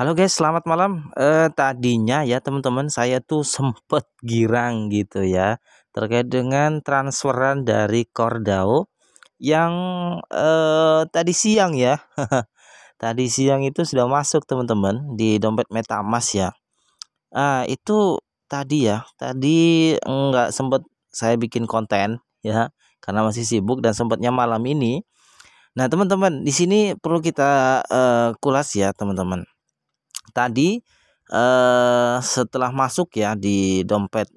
Halo guys, selamat malam. Tadinya ya teman-teman, saya tuh sempet girang gitu ya terkait dengan transferan dari Core DAO yang tadi siang ya. Tadi siang itu sudah masuk teman-teman di dompet MetaMask ya. Itu tadi ya, tadi nggak sempet saya bikin konten ya karena masih sibuk dan sempatnya malam ini. Nah teman-teman, di sini perlu kita kulas ya teman-teman. Tadi setelah masuk ya di dompet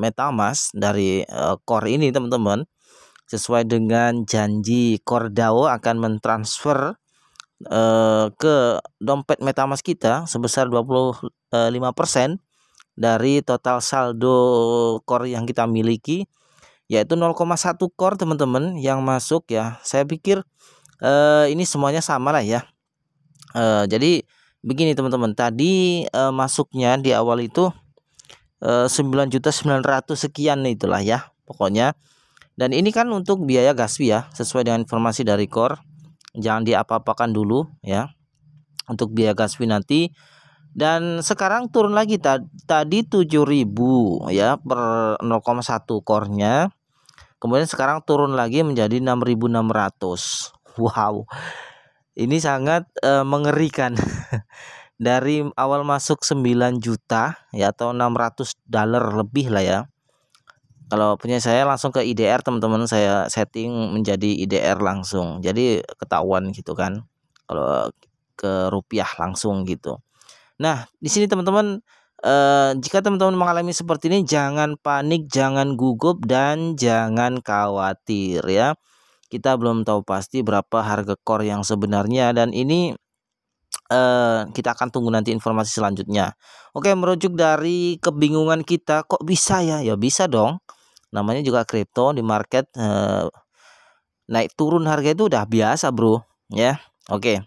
MetaMask dari Core ini teman-teman, sesuai dengan janji Core DAO akan mentransfer ke dompet MetaMask kita sebesar 25% dari total saldo Core yang kita miliki, yaitu 0,1 Core teman-teman yang masuk ya. Saya pikir ini semuanya sama lah ya. Jadi begini teman-teman, tadi masuknya di awal itu 9.900 sekian itulah ya pokoknya. Dan ini kan untuk biaya gas fee ya, sesuai dengan informasi dari Core, jangan diapa-apakan dulu ya untuk biaya gas fee nanti. Dan sekarang turun lagi, tadi 7.000 ya per 0,1 Core-nya. Kemudian sekarang turun lagi menjadi 6.600. Wow. Ini sangat mengerikan. Dari awal masuk 9 juta ya atau $600 lebih lah ya. Kalau punya saya langsung ke IDR teman-teman, saya setting menjadi IDR langsung. Jadi ketahuan gitu kan kalau ke rupiah langsung gitu. Nah, di sini teman-teman jika teman-teman mengalami seperti ini, jangan panik, jangan gugup dan jangan khawatir ya. Kita belum tahu pasti berapa harga Core yang sebenarnya, dan ini kita akan tunggu nanti informasi selanjutnya. Oke, merujuk dari kebingungan kita, kok bisa ya? Ya bisa dong. Namanya juga kripto di market, naik turun harga itu udah biasa, bro. Ya, oke.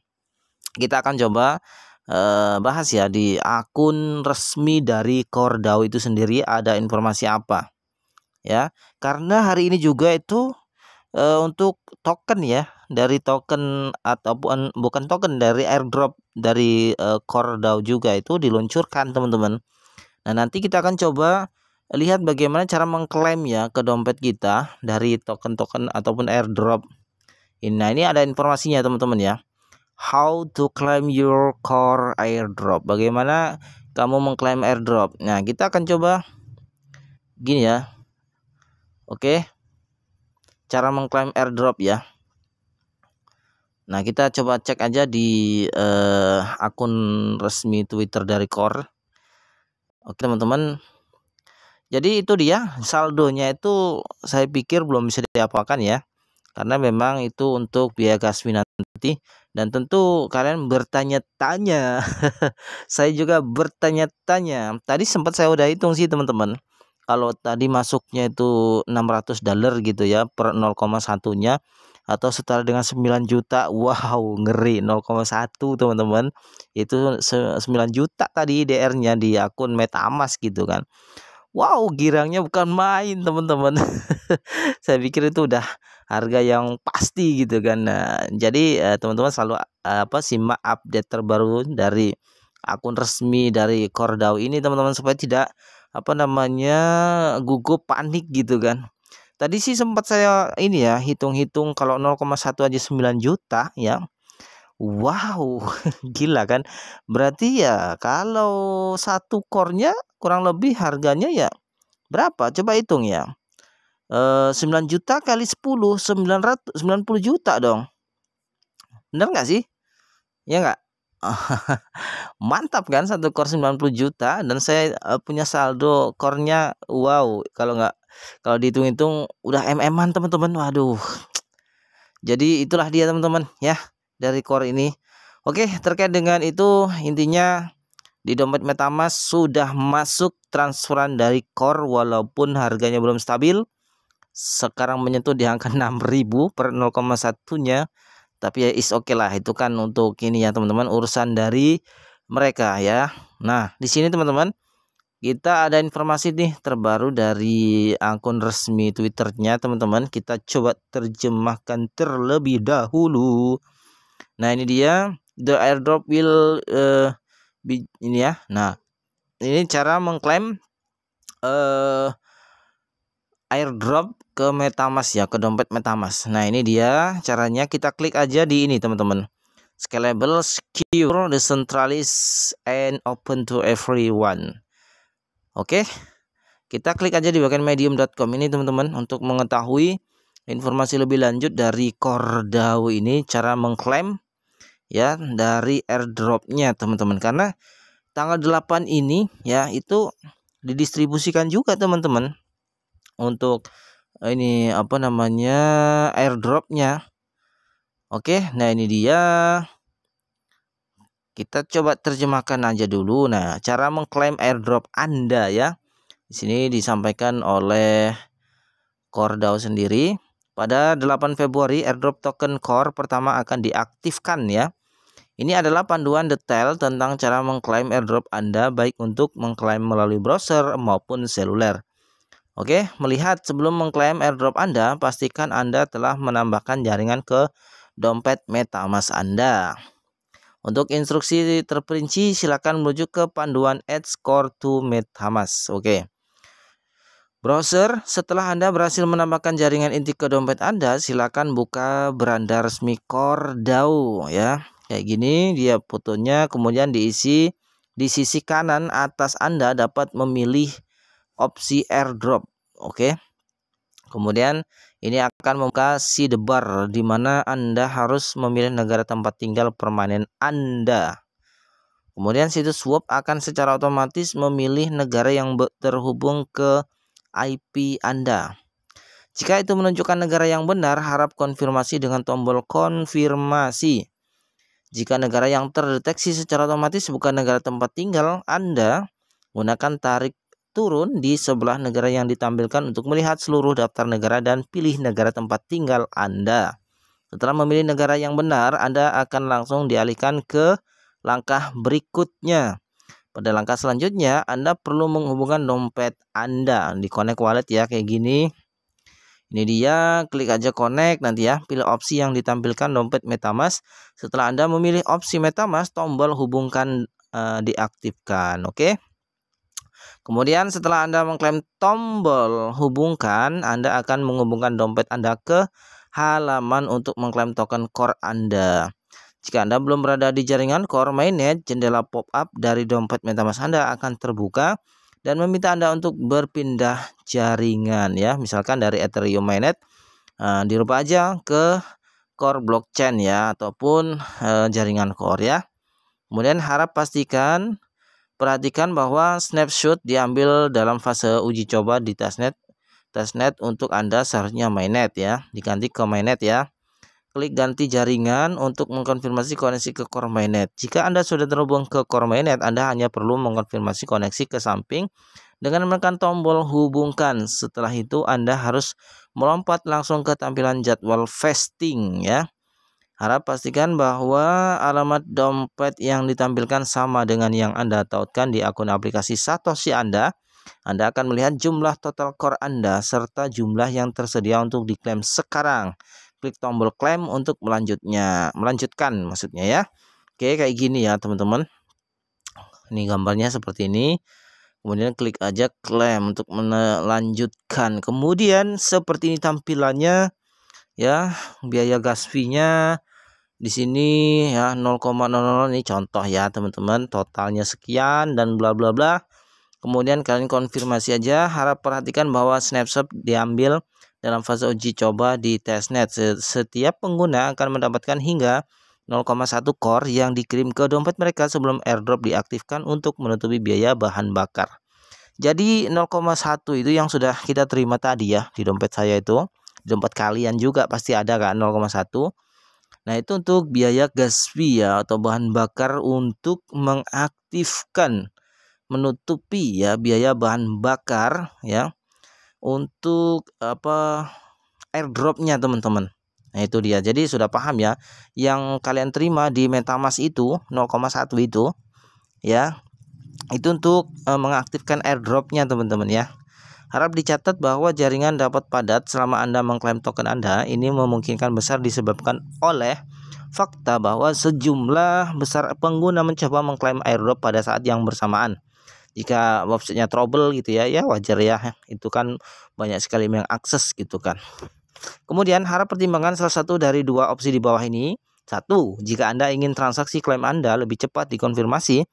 Kita akan coba bahas ya di akun resmi dari Core DAO itu sendiri ada informasi apa. Ya, karena hari ini juga itu untuk token ya, dari token ataupun bukan token, dari airdrop dari Core DAO juga itu diluncurkan teman-teman. Nah nanti kita akan coba lihat bagaimana cara mengklaim ya ke dompet kita dari token-token ataupun airdrop. Nah ini ada informasinya teman-teman ya. How to claim your Core airdrop. Bagaimana kamu mengklaim airdrop. Nah kita akan coba gini ya. Oke. Cara mengklaim airdrop ya. Nah kita coba cek aja di akun resmi Twitter dari Core. Oke teman-teman, jadi itu dia saldonya itu saya pikir belum bisa diapakan ya, karena memang itu untuk biaya gas fee nanti. Dan tentu kalian bertanya-tanya saya juga bertanya-tanya. Tadi sempat saya udah hitung sih teman-teman, kalau tadi masuknya itu $600 gitu ya per 0,1-nya atau setara dengan 9 juta. Wow, ngeri. 0,1 teman-teman. Itu 9 juta tadi DR-nya di akun MetaMask gitu kan. Wow, girangnya bukan main teman-teman. Saya pikir itu udah harga yang pasti gitu kan. Nah, jadi teman-teman selalu simak update terbaru dari akun resmi dari Core DAO ini teman-teman, supaya tidak gugup panik gitu kan. Tadi sih sempat saya ini ya hitung-hitung, kalau 0,1 aja 9 juta ya. Wow, gila kan. Berarti ya kalau satu core-nya kurang lebih harganya ya berapa? Coba hitung ya. 9 juta kali 10, 990 juta dong. Bener nggak sih? Ya nggak? Mantap kan, satu core 90 juta dan saya punya saldo core-nya. Wow, kalau dihitung-hitung udah MM-an teman-teman. Waduh. Jadi itulah dia teman-teman ya dari Core ini. Oke, terkait dengan itu intinya di dompet MetaMask sudah masuk transferan dari Core walaupun harganya belum stabil. Sekarang menyentuh di angka 6.000 per 0,1-nya. Tapi ya is oke lah, itu kan untuk ini ya teman-teman, urusan dari mereka ya. Nah di sini teman-teman kita ada informasi nih terbaru dari akun resmi Twitternya teman-teman. Kita coba terjemahkan terlebih dahulu. Nah ini dia, the airdrop will ini ya. Nah, ini cara mengklaim airdrop ke MetaMask ya, ke dompet MetaMask. Nah, ini dia caranya. Kita klik aja di ini, teman-teman. Scalable, secure, decentralized, and open to everyone. Oke. Kita klik aja di bagian medium.com ini, teman-teman, untuk mengetahui informasi lebih lanjut dari Core DAO ini, cara mengklaim ya dari airdropnya, teman-teman. Karena tanggal 8 ini ya itu didistribusikan juga, teman-teman, untuk ini apa namanya airdropnya. Oke, nah ini dia, kita coba terjemahkan aja dulu. Nah, cara mengklaim airdrop Anda ya, di sini disampaikan oleh Core DAO sendiri. Pada 8 Februari airdrop token Core pertama akan diaktifkan ya. Ini adalah panduan detail tentang cara mengklaim airdrop Anda, baik untuk mengklaim melalui browser maupun seluler. Oke, melihat sebelum mengklaim airdrop Anda, pastikan Anda telah menambahkan jaringan ke dompet MetaMask Anda. Untuk instruksi terperinci, silakan menuju ke panduan Add Core to MetaMask. Oke. Browser, setelah Anda berhasil menambahkan jaringan inti ke dompet Anda, silakan buka beranda resmi Core DAO ya. Kayak gini dia fotonya, kemudian diisi di sisi kanan atas Anda dapat memilih opsi airdrop. Oke. Kemudian ini akan membuka sidebar di mana Anda harus memilih negara tempat tinggal permanen Anda. Kemudian situs swap akan secara otomatis memilih negara yang terhubung ke IP Anda. Jika itu menunjukkan negara yang benar, harap konfirmasi dengan tombol konfirmasi. Jika negara yang terdeteksi secara otomatis bukan negara tempat tinggal Anda, gunakan tarik turun di sebelah negara yang ditampilkan untuk melihat seluruh daftar negara dan pilih negara tempat tinggal Anda. Setelah memilih negara yang benar, Anda akan langsung dialihkan ke langkah berikutnya. Pada langkah selanjutnya, Anda perlu menghubungkan dompet Anda di Connect Wallet ya, kayak gini. Ini dia, klik aja connect nanti ya, pilih opsi yang ditampilkan dompet MetaMask. Setelah Anda memilih opsi MetaMask, tombol hubungkan diaktifkan, oke. Kemudian setelah Anda mengklaim tombol hubungkan, Anda akan menghubungkan dompet Anda ke halaman untuk mengklaim token Core Anda. Jika Anda belum berada di jaringan Core Mainnet, jendela pop-up dari dompet MetaMask Anda akan terbuka dan meminta Anda untuk berpindah jaringan ya. Misalkan dari Ethereum Mainnet dirubah aja ke Core Blockchain ya, ataupun jaringan Core ya. Kemudian harap perhatikan bahwa snapshot diambil dalam fase uji coba di testnet untuk Anda seharusnya Mainnet ya, diganti ke Mainnet ya. Klik ganti jaringan untuk mengkonfirmasi koneksi ke Core Mainnet. Jika Anda sudah terhubung ke Core Mainnet, Anda hanya perlu mengkonfirmasi koneksi ke samping dengan menekan tombol hubungkan. Setelah itu Anda harus melompat langsung ke tampilan jadwal vesting ya. Harap pastikan bahwa alamat dompet yang ditampilkan sama dengan yang Anda tautkan di akun aplikasi Satoshi Anda. Anda akan melihat jumlah total Core Anda serta jumlah yang tersedia untuk diklaim sekarang. Klik tombol claim untuk melanjutkan maksudnya ya. Oke, kayak gini ya, teman-teman. Ini gambarnya seperti ini. Kemudian klik aja claim untuk melanjutkan. Kemudian seperti ini tampilannya ya, biaya gas fee-nya di sini ya 0,00 ini contoh ya, teman-teman. Totalnya sekian dan bla bla bla. Kemudian kalian konfirmasi aja. Harap perhatikan bahwa snapshot diambil dalam fase uji coba di testnet. Setiap pengguna akan mendapatkan hingga 0,1 core yang dikirim ke dompet mereka sebelum airdrop diaktifkan untuk menutupi biaya bahan bakar. Jadi 0,1 itu yang sudah kita terima tadi ya, di dompet saya itu. Di dompet kalian juga pasti ada kan 0,1. Nah, itu untuk biaya gas fee ya, atau bahan bakar untuk mengaktifkan, menutupi ya biaya bahan bakar ya. Untuk apa airdropnya, teman-teman. Nah, itu dia. Jadi sudah paham ya, yang kalian terima di MetaMask itu 0,1 itu ya, itu untuk mengaktifkan airdropnya, teman-teman ya. Harap dicatat bahwa jaringan dapat padat selama Anda mengklaim token Anda. Ini memungkinkan besar disebabkan oleh fakta bahwa sejumlah besar pengguna mencoba mengklaim airdrop pada saat yang bersamaan. Jika websitenya trouble gitu ya wajar ya, itu kan banyak sekali yang akses gitu kan. Kemudian harap pertimbangkan salah satu dari dua opsi di bawah ini. Satu, jika Anda ingin transaksi klaim Anda lebih cepat dikonfirmasi,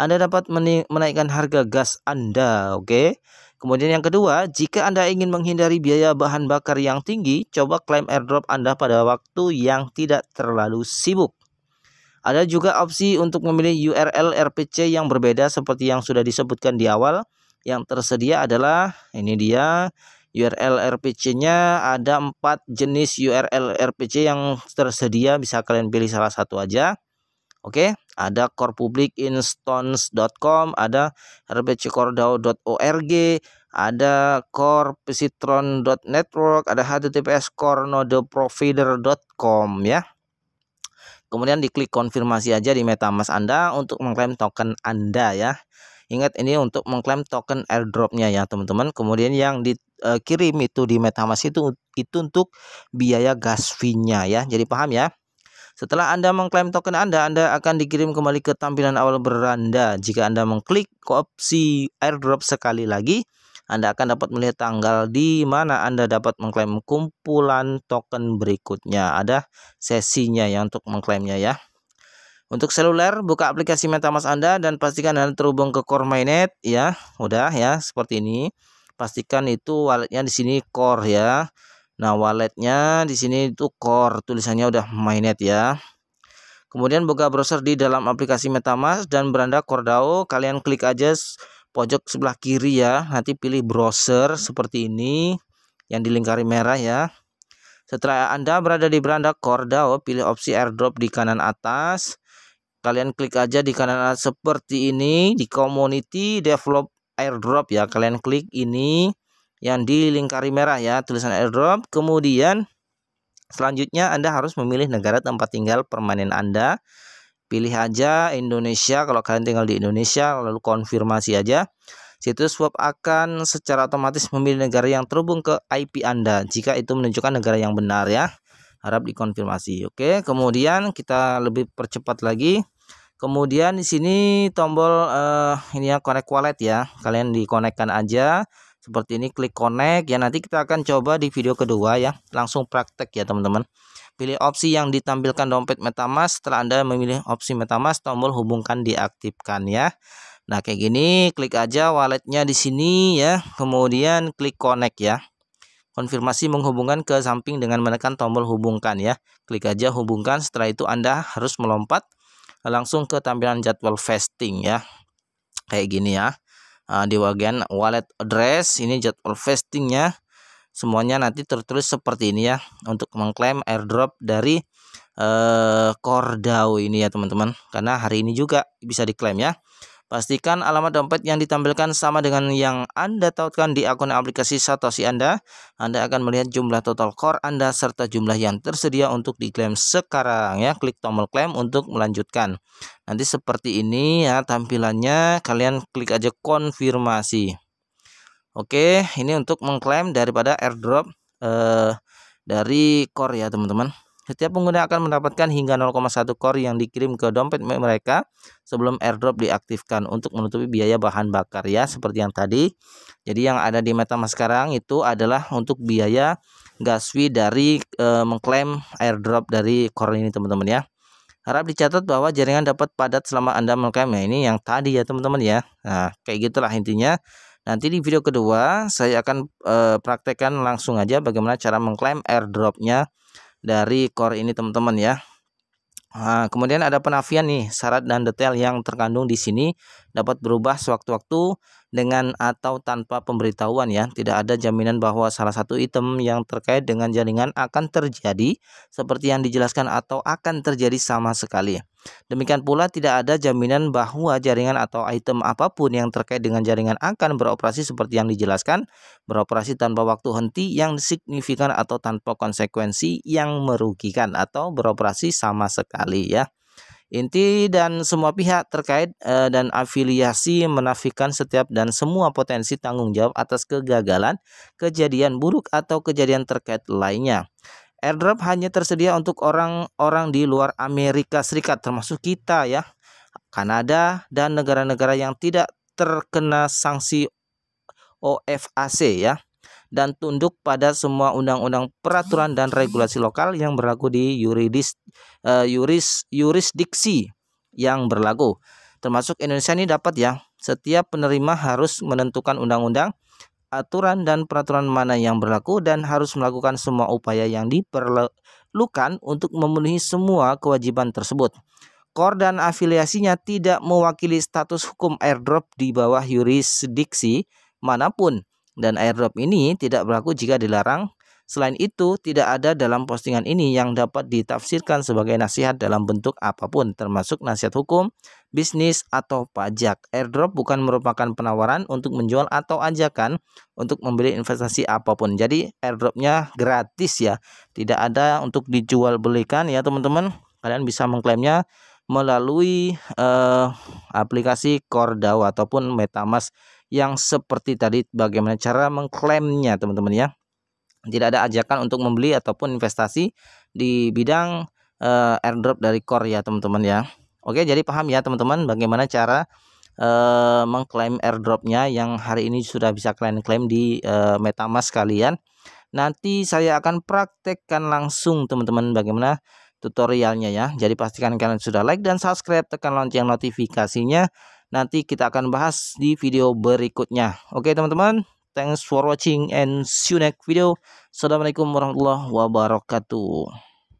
Anda dapat menaikkan harga gas Anda, oke. Kemudian yang kedua, jika Anda ingin menghindari biaya bahan bakar yang tinggi, coba klaim airdrop Anda pada waktu yang tidak terlalu sibuk. Ada juga opsi untuk memilih URL RPC yang berbeda seperti yang sudah disebutkan di awal. Yang tersedia adalah, ini dia URL RPC-nya, ada 4 jenis URL RPC yang tersedia, bisa kalian pilih salah satu aja. Oke, ada corepublicinstance.com, ada rpccoredao.org, ada corepsitron.network, ada https://core-node-provider.com ya. Kemudian diklik konfirmasi aja di MetaMask Anda untuk mengklaim token Anda ya. Ingat, ini untuk mengklaim token airdropnya ya teman-teman. Kemudian yang dikirim itu di MetaMask itu untuk biaya gas fee-nya ya. Jadi paham ya. Setelah Anda mengklaim token Anda akan dikirim kembali ke tampilan awal beranda. Jika Anda mengklik opsi airdrop sekali lagi, Anda akan dapat melihat tanggal di mana Anda dapat mengklaim kumpulan token berikutnya. Ada sesinya ya untuk mengklaimnya ya. Untuk seluler, buka aplikasi MetaMask Anda dan pastikan Anda terhubung ke Core Mainnet ya. Udah ya, seperti ini. Pastikan itu walletnya di sini Core ya. Nah, walletnya di sini itu Core, tulisannya udah Mainnet ya. Kemudian buka browser di dalam aplikasi MetaMask dan beranda Core DAO, kalian klik aja pojok sebelah kiri ya. Nanti pilih browser seperti ini yang dilingkari merah ya. Setelah Anda berada di beranda Core DAO, pilih opsi airdrop di kanan atas. Kalian klik aja di kanan atas seperti ini di community develop airdrop ya. Kalian klik ini yang dilingkari merah ya, tulisan airdrop. Kemudian selanjutnya Anda harus memilih negara tempat tinggal permanen Anda. Pilih aja Indonesia kalau kalian tinggal di Indonesia, lalu konfirmasi aja. Situs web akan secara otomatis memilih negara yang terhubung ke IP Anda jika itu menunjukkan negara yang benar ya. Harap dikonfirmasi. Oke, kemudian kita lebih percepat lagi. Kemudian di sini tombol ini ya, connect wallet ya. Kalian dikonekkan aja. Seperti ini, klik connect ya. Nanti kita akan coba di video kedua ya, langsung praktek ya teman-teman. Pilih opsi yang ditampilkan dompet MetaMask. Setelah Anda memilih opsi MetaMask, tombol hubungkan diaktifkan ya. Nah kayak gini, klik aja walletnya di sini ya. Kemudian klik connect ya. Konfirmasi menghubungkan ke samping dengan menekan tombol hubungkan ya. Klik aja hubungkan. Setelah itu Anda harus melompat langsung ke tampilan jadwal vesting ya. Kayak gini ya. Di bagian wallet address ini jadwal vestingnya, semuanya nanti tertulis seperti ini ya untuk mengklaim airdrop dari Core DAO ini ya teman-teman, karena hari ini juga bisa diklaim ya. Pastikan alamat dompet yang ditampilkan sama dengan yang Anda tautkan di akun aplikasi Satoshi Anda. Anda akan melihat jumlah total core Anda serta jumlah yang tersedia untuk diklaim sekarang ya. Klik tombol klaim untuk melanjutkan. Nanti seperti ini ya tampilannya, kalian klik aja konfirmasi. Oke, ini untuk mengklaim daripada airdrop dari core ya teman-teman. Setiap pengguna akan mendapatkan hingga 0,1 core yang dikirim ke dompet mereka sebelum airdrop diaktifkan untuk menutupi biaya bahan bakar ya, seperti yang tadi. Jadi yang ada di MetaMask sekarang itu adalah untuk biaya gas fee dari mengklaim airdrop dari core ini teman-teman ya. Harap dicatat bahwa jaringan dapat padat selama Anda mengklaim. Nah, ini yang tadi ya teman-teman ya. Nah, kayak gitulah intinya. Nanti di video kedua saya akan praktekkan langsung aja bagaimana cara mengklaim airdropnya dari core ini teman-teman ya. Nah, kemudian ada penafian nih, syarat dan detail yang terkandung di sini dapat berubah sewaktu-waktu dengan atau tanpa pemberitahuan ya. Tidak ada jaminan bahwa salah satu item yang terkait dengan jaringan akan terjadi seperti yang dijelaskan atau akan terjadi sama sekali. Demikian pula tidak ada jaminan bahwa jaringan atau item apapun yang terkait dengan jaringan akan beroperasi seperti yang dijelaskan, beroperasi tanpa waktu henti yang signifikan atau tanpa konsekuensi yang merugikan atau beroperasi sama sekali ya. Inti dan semua pihak terkait dan afiliasi menafikan setiap dan semua potensi tanggung jawab atas kegagalan, kejadian buruk atau kejadian terkait lainnya. Airdrop hanya tersedia untuk orang-orang di luar Amerika Serikat, termasuk kita ya, Kanada dan negara-negara yang tidak terkena sanksi OFAC ya, dan tunduk pada semua undang-undang, peraturan dan regulasi lokal yang berlaku di yurisdiksi yang berlaku, termasuk Indonesia ini dapat ya. Setiap penerima harus menentukan undang-undang, aturan dan peraturan mana yang berlaku dan harus melakukan semua upaya yang diperlukan untuk memenuhi semua kewajiban tersebut. Core dan afiliasinya tidak mewakili status hukum airdrop di bawah yurisdiksi manapun, dan airdrop ini tidak berlaku jika dilarang. Selain itu, tidak ada dalam postingan ini yang dapat ditafsirkan sebagai nasihat dalam bentuk apapun, termasuk nasihat hukum, bisnis, atau pajak. Airdrop bukan merupakan penawaran untuk menjual atau ajakan untuk membeli investasi apapun. Jadi, airdropnya gratis ya, tidak ada untuk dijual belikan ya teman-teman. Kalian bisa mengklaimnya melalui aplikasi Core DAO ataupun MetaMask yang seperti tadi, bagaimana cara mengklaimnya teman-teman ya. Tidak ada ajakan untuk membeli ataupun investasi di bidang airdrop dari Core ya teman-teman ya. Oke, jadi paham ya teman-teman bagaimana cara mengklaim airdropnya yang hari ini sudah bisa kalian klaim di MetaMask kalian. Nanti saya akan praktekkan langsung teman-teman bagaimana tutorialnya ya. Jadi pastikan kalian sudah like dan subscribe, tekan lonceng notifikasinya. Nanti kita akan bahas di video berikutnya. Oke teman-teman. Thanks for watching and see you next video. Assalamualaikum warahmatullahi wabarakatuh.